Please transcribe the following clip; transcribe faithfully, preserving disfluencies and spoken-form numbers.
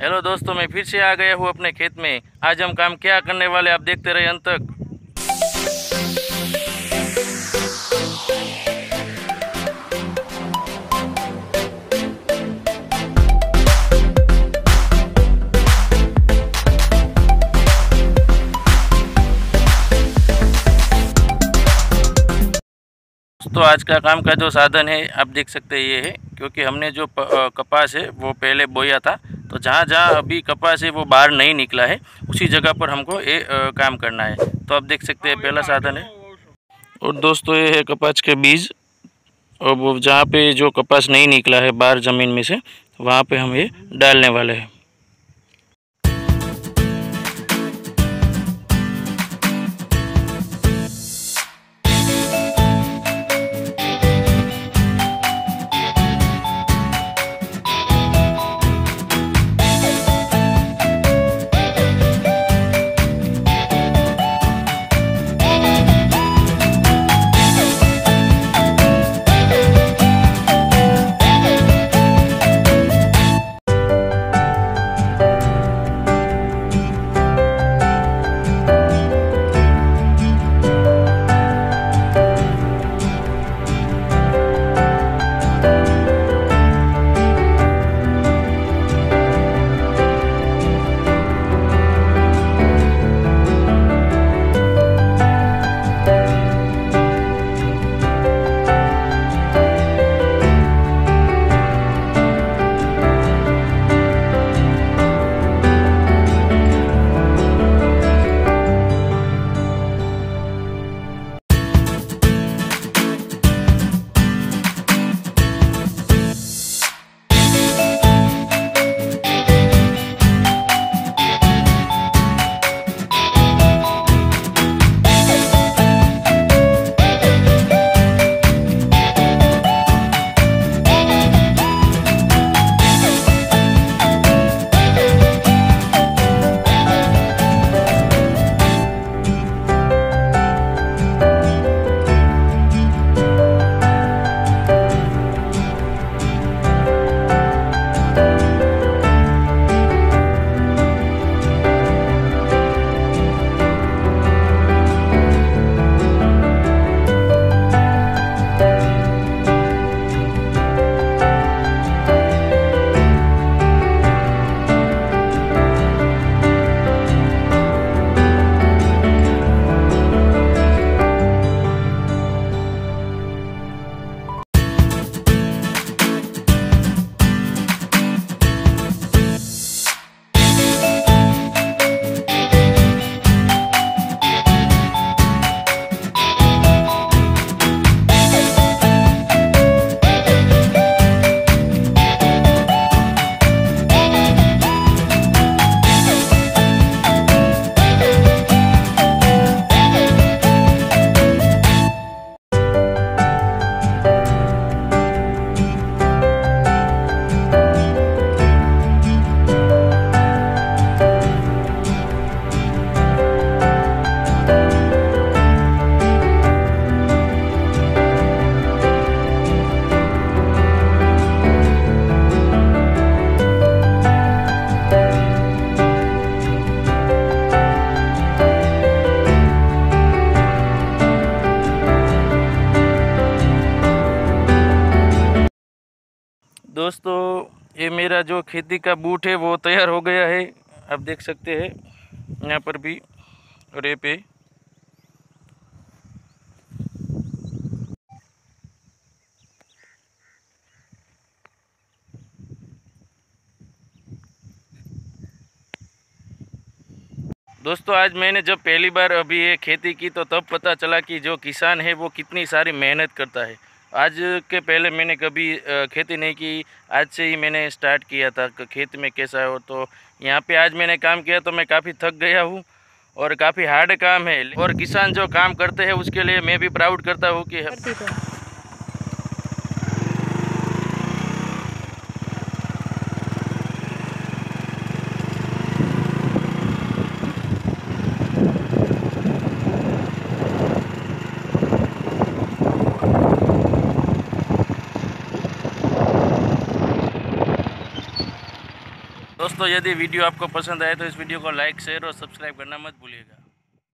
Hello दोस्तों, मैं फिर से आ गया हूँ अपने खेत में। आज हम काम क्या करने वाले आप देखते रहे अंत तक। दोस्तों, आज का काम का जो साधन है आप देख सकते हैं ये है, क्योंकि हमने जो कपास है वो पहले बोया था, तो जहाँ जहाँ अभी कपास है वो बाहर नहीं निकला है उसी जगह पर हमको ये काम करना है। तो आप देख सकते हैं पहला साधन है। और दोस्तों ये है कपास के बीज, और वो जहाँ पे जो कपास नहीं निकला है बाहर ज़मीन में से वहाँ पे हम ये डालने वाले हैं। दोस्तों ये मेरा जो खेती का बूट है वो तैयार हो गया है, आप देख सकते हैं यहाँ पर भी रेप है। दोस्तों आज मैंने जब पहली बार अभी ये खेती की तो तब पता चला कि जो किसान है वो कितनी सारी मेहनत करता है। आज के पहले मैंने कभी खेती नहीं की, आज से ही मैंने स्टार्ट किया था खेत में कैसा हो। तो यहाँ पे आज मैंने काम किया तो मैं काफ़ी थक गया हूँ और काफ़ी हार्ड काम है, और किसान जो काम करते हैं उसके लिए मैं भी प्राउड करता हूँ कि दोस्तों यदि वीडियो आपको पसंद आए तो इस वीडियो को लाइक शेयर और सब्सक्राइब करना मत भूलिएगा।